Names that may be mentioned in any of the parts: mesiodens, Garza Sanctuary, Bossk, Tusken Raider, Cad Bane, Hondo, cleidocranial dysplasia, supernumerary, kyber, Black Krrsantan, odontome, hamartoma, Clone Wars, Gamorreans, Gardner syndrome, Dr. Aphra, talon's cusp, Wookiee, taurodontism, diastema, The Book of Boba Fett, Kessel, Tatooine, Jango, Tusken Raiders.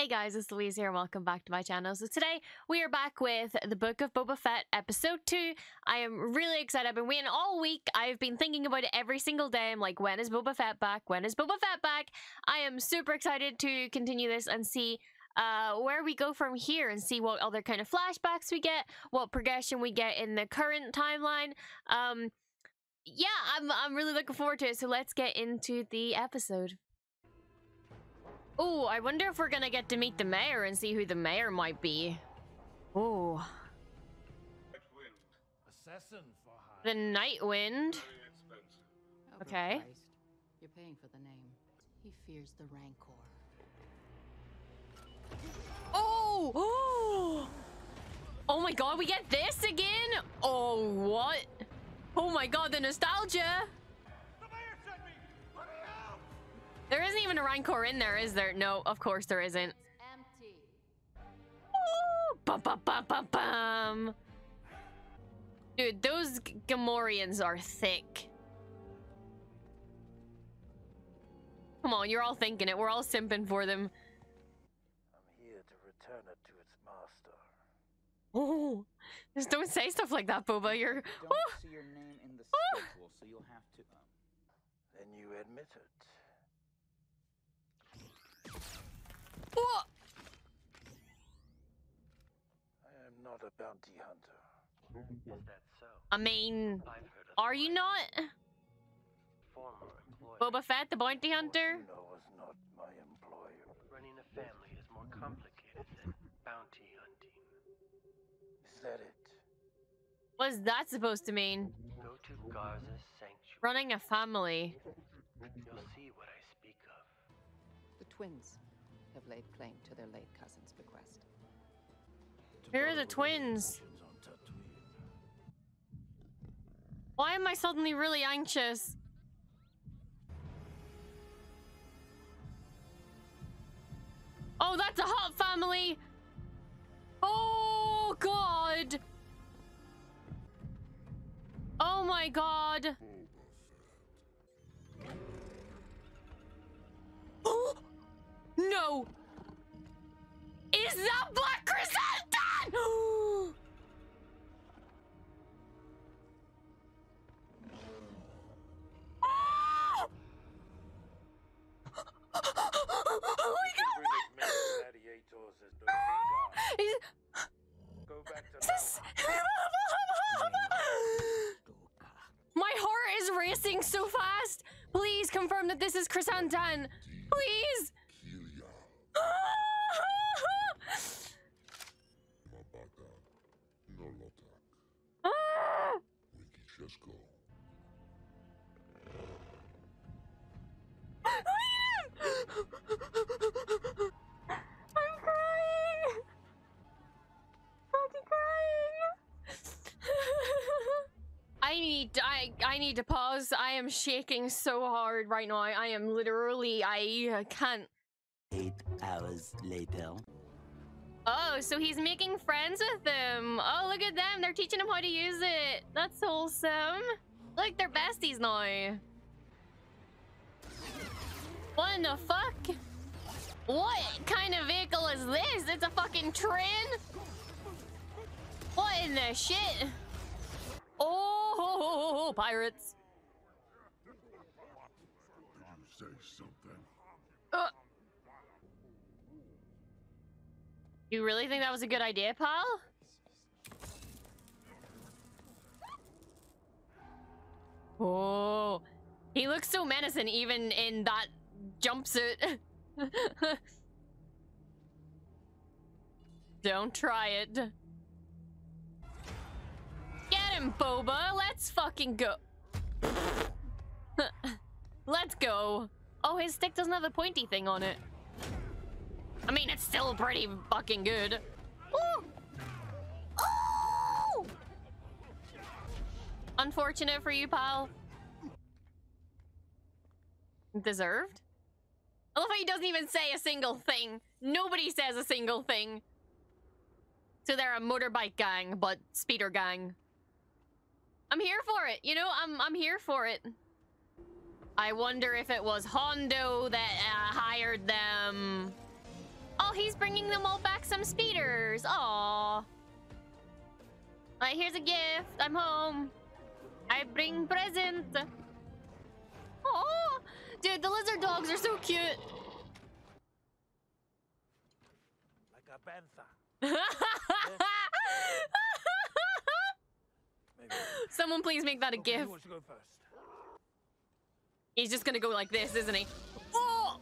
Hey guys, it's Louise here and welcome back to my channel. So today we are back with The Book of Boba Fett episode 2. I am really excited. I've been waiting all week. I've been thinking about it every single day. I'm like, when is Boba Fett back? When is Boba Fett back? I am super excited to continue this and see where we go from here and see what other kind of flashbacks we get, what progression we get in the current timeline. Yeah, I'm really looking forward to it. So let's get into the episode. Oh, I wonder if we're gonna get to meet the mayor and see who the mayor might be. Oh, the Night Wind. Okay. You're paying for the name. He fears the Rancor. Oh! Oh! Oh my God! We get this again? Oh, what? Oh my God! The nostalgia. There isn't even a Rancor in there, is there? No, of course there isn't. Empty. Ooh, bum, bum, bum, bum, bum. Dude, those Gamorreans are thick. Come on, you're all thinking it. We're all simping for them. I'm here to return it to its master. Oh, just don't say stuff like that, Boba. You're. Don't see your name in the sequel, so you'll have to. Then you admit it. Oh! I am not a bounty hunter. Is that so? I mean, are you not? Boba Fett, the bounty hunter? No, was not my employer. Running a family is more complicated than bounty hunting. Is that it? What is that supposed to mean? Go to Garza Sanctuary. Running a family. You'll see what I speak of. The twins have laid claim to their late cousin's bequest. Here are the twins. Why am I suddenly really anxious? Oh, that's a hot family. Oh God. Oh my God. Oh. No! Is that Black Krrsantan? Oh! Oh my God! My heart is racing so fast. Please confirm that this is Krrsantan. Please. I need to pause. I am shaking so hard right now. I am literally, I can't. 8 hours later. Oh, so he's making friends with them. Oh, look at them. They're teaching him how to use it. That's wholesome. Look, they're besties now. What in the fuck? What kind of vehicle is this? It's a fucking train? What in the shit? Oh, pirates. Did you say something? You really think that was a good idea, pal? Oh, he looks so menacing even in that jumpsuit. Don't try it. Get him, Boba. Let's fucking go. Let's go. Oh, his stick doesn't have the pointy thing on it. I mean, it's still pretty fucking good. Ooh. Ooh. Unfortunate for you, pal. Deserved? I love how he doesn't even say a single thing. Nobody says a single thing. So they're a motorbike gang, but speeder gang. I'm here for it, you know? I'm here for it. I wonder if it was Hondo that hired them. Oh, he's bringing them all back some speeders. Aww. Alright, here's a gift. I'm home. I bring present. Oh, dude, the lizard dogs are so cute. Like a panther. Someone please make that a gift. Who wants to go first? He's just gonna go like this, isn't he? Oh!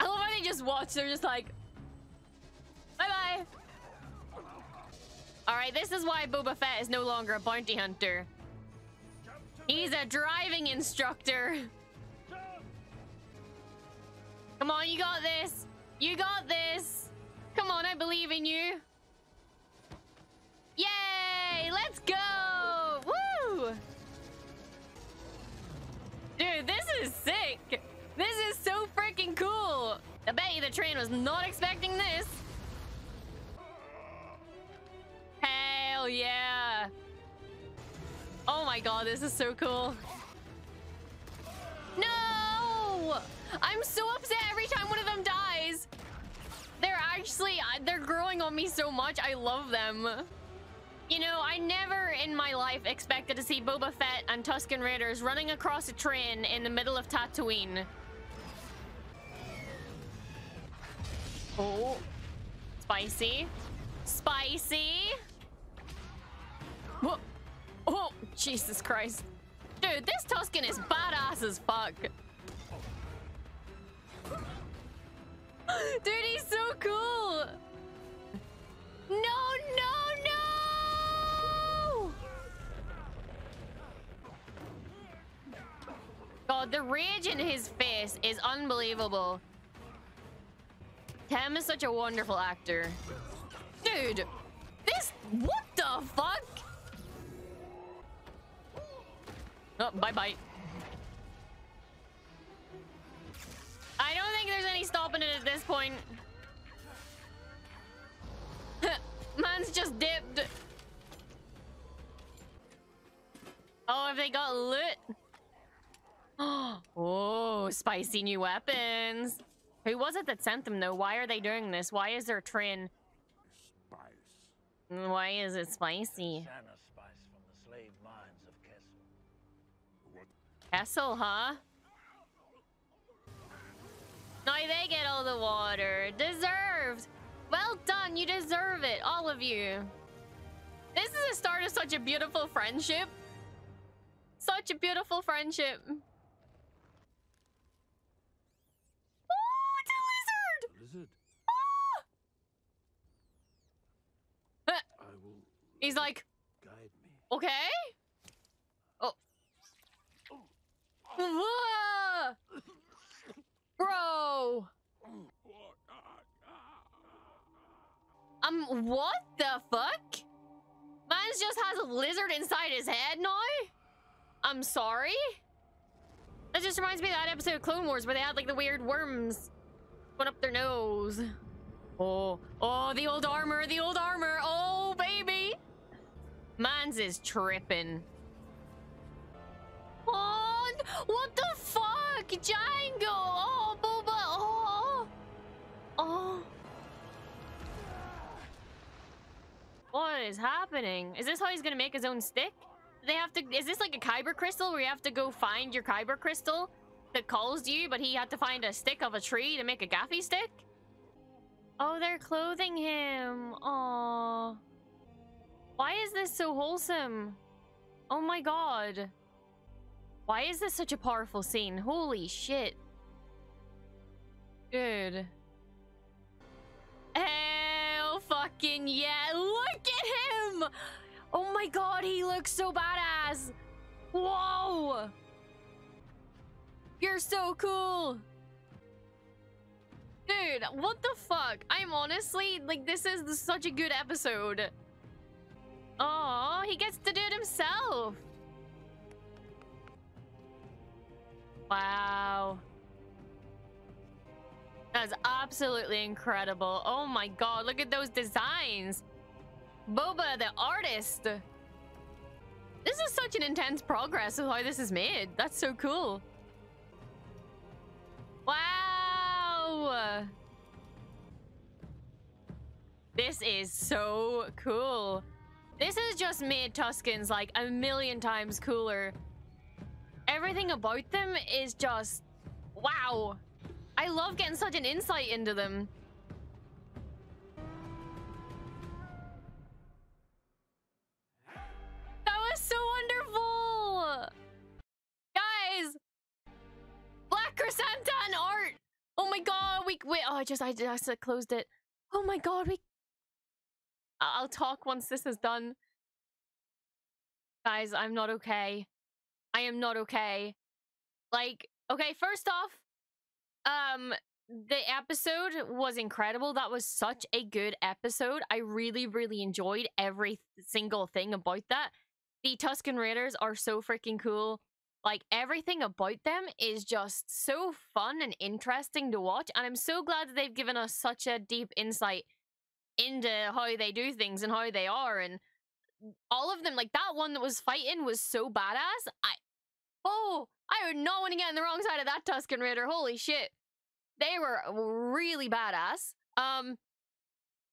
I love how they just watch. They're just like, bye-bye. Alright, this is why Boba Fett is no longer a bounty hunter. He's a driving instructor. Come on, you got this. You got this. Come on, I believe in you. Yay! Let's go! Woo! Dude, this is sick. This is so freaking cool. I bet you the train was not expecting this. Hell yeah. Oh my god, this is so cool. No! I'm so upset every time one of them dies. They're actually, they're growing on me so much. I love them. You know, I never in my life expected to see Boba Fett and Tusken Raiders running across a train in the middle of Tatooine. Oh. Spicy. Spicy. Whoa. Oh, Jesus Christ. Dude, this Tusken is badass as fuck. Dude, he's so cool. No, no, no! God, the rage in his face is unbelievable. Tam is such a wonderful actor. Dude, this... What the fuck? Oh, bye-bye. I don't think there's any stopping it at this point. Man's just dipped. Oh, have they got loot? Oh, spicy new weapons. Who was it that sent them, though? Why are they doing this? Why is there a train? Spice. Why is it spicy? Santa spice from the slave mines of Kessel. Kessel, huh? Now they get all the water. Deserved. Well done, you deserve it, all of you. This is the start of such a beautiful friendship. Such a beautiful friendship. Oh, it's a lizard! Lizard. Ah! He's like, guide me. Okay. Oh. Oh. Bro. What the fuck? Mine just has a lizard inside his head now? I'm sorry? That just reminds me of that episode of Clone Wars where they had, like, the weird worms going up their nose. Oh. Oh, the old armor, the old armor. Oh, baby. Mine's is tripping. Oh, what the fuck? Jango. Oh, Boba. Oh. Oh. What is happening? Is this how he's gonna make his own stick? They have to. Is this like a kyber crystal where you have to go find your kyber crystal that calls you, but he had to find a stick of a tree to make a gaffy stick? Oh, they're clothing him. Aww. Why is this so wholesome? Oh my god. Why is this such a powerful scene? Holy shit. Dude. Hell fucking yeah. Look at him! Oh my god, he looks so badass. Whoa! You're so cool. Dude, what the fuck? I'm honestly, like, this is such a good episode. Oh, he gets to do it himself. Wow. That's absolutely incredible. Oh my god, look at those designs. Boba the artist. This is such an intense progress of how this is made. That's so cool. Wow. This is so cool. This has just made Tuskens like a million times cooler. Everything about them is just wow. I love getting such an insight into them. That was so wonderful! Guys! Black Krrsantan art! Oh my god, we... Wait, oh, I just closed it. Oh my god, we... I'll talk once this is done. Guys, I'm not okay. I am not okay. Like, okay, first off, the episode was incredible. That was such a good episode. I really, really enjoyed every single thing about that. The Tusken Raiders are so freaking cool. Like, everything about them is just so fun and interesting to watch. And I'm so glad that they've given us such a deep insight into how they do things and how they are. And all of them, like, that one that was fighting was so badass. I would not want to get on the wrong side of that Tusken Raider. Holy shit. They were really badass.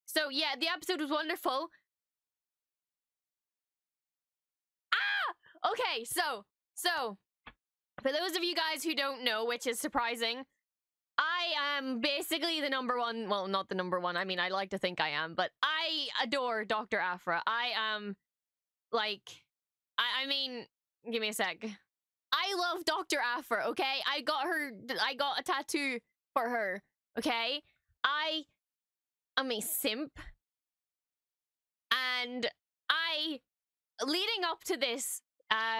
So yeah, the episode was wonderful. Ah! Okay, so for those of you guys who don't know, which is surprising, I am basically the number one, well, not the number one. I mean, I like to think I am, but I adore Dr. Aphra. I am like, I mean, give me a sec. I love Dr. Aphra, okay? I got a tattoo for her, okay? I am a simp. And leading up to this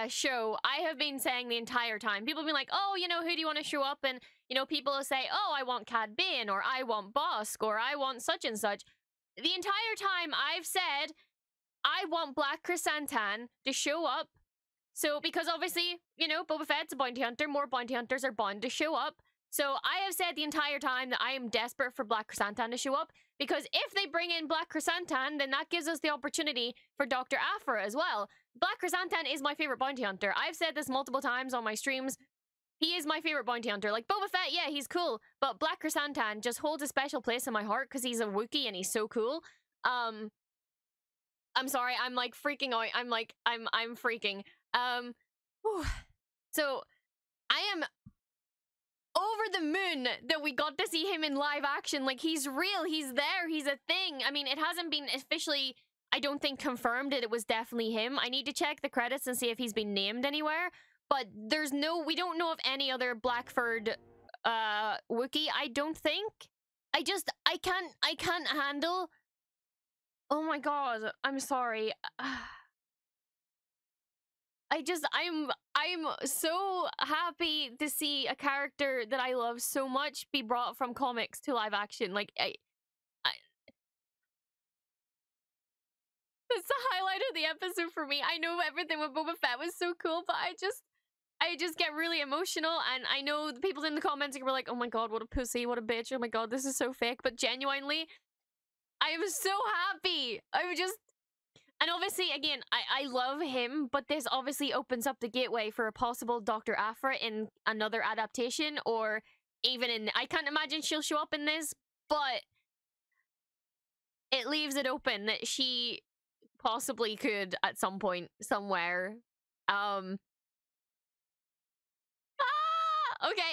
show, I have been saying the entire time, people have been like, oh, you know, who do you want to show up? And, you know, people will say, oh, I want Cad Bane, or I want Bossk, or I want such and such. The entire time I've said, I want Black Krrsantan to show up. So, because obviously, you know, Boba Fett's a bounty hunter, more bounty hunters are bound to show up. So, I have said the entire time that I am desperate for Black Krrsantan to show up, because if they bring in Black Krrsantan, then that gives us the opportunity for Dr. Aphra as well. Black Krrsantan is my favorite bounty hunter. I've said this multiple times on my streams. He is my favorite bounty hunter. Like, Boba Fett, yeah, he's cool, but Black Krrsantan just holds a special place in my heart because he's a Wookiee and he's so cool. I'm sorry, I'm like freaking out. I'm freaking. Whew. So I am over the moon that we got to see him in live action. Like, he's real, he's there, he's a thing. I mean, it hasn't been officially, I don't think, confirmed that it was definitely him. I need to check the credits and see if he's been named anywhere, but there's no, we don't know of any other Blackford Wookiee, I don't think. I can't handle, oh my god, I'm sorry. I'm so happy to see a character that I love so much be brought from comics to live action. Like, that's the highlight of the episode for me. I know everything with Boba Fett was so cool, but I just get really emotional. And I know the people in the comments were like, oh my god, what a pussy, what a bitch, oh my god, this is so fake. But genuinely, I am so happy. And obviously, again, I love him, but this obviously opens up the gateway for a possible Dr. Aphra in another adaptation, or even in... I can't imagine she'll show up in this, but it leaves it open that she possibly could at some point, somewhere. Okay,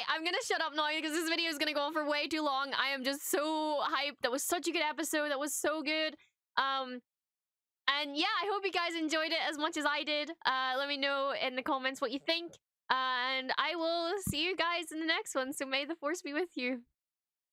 I'm gonna shut up now because this video is gonna go on for way too long. I am just so hyped. That was such a good episode. That was so good. And yeah, I hope you guys enjoyed it as much as I did. Let me know in the comments what you think. And I will see you guys in the next one. So may the force be with you.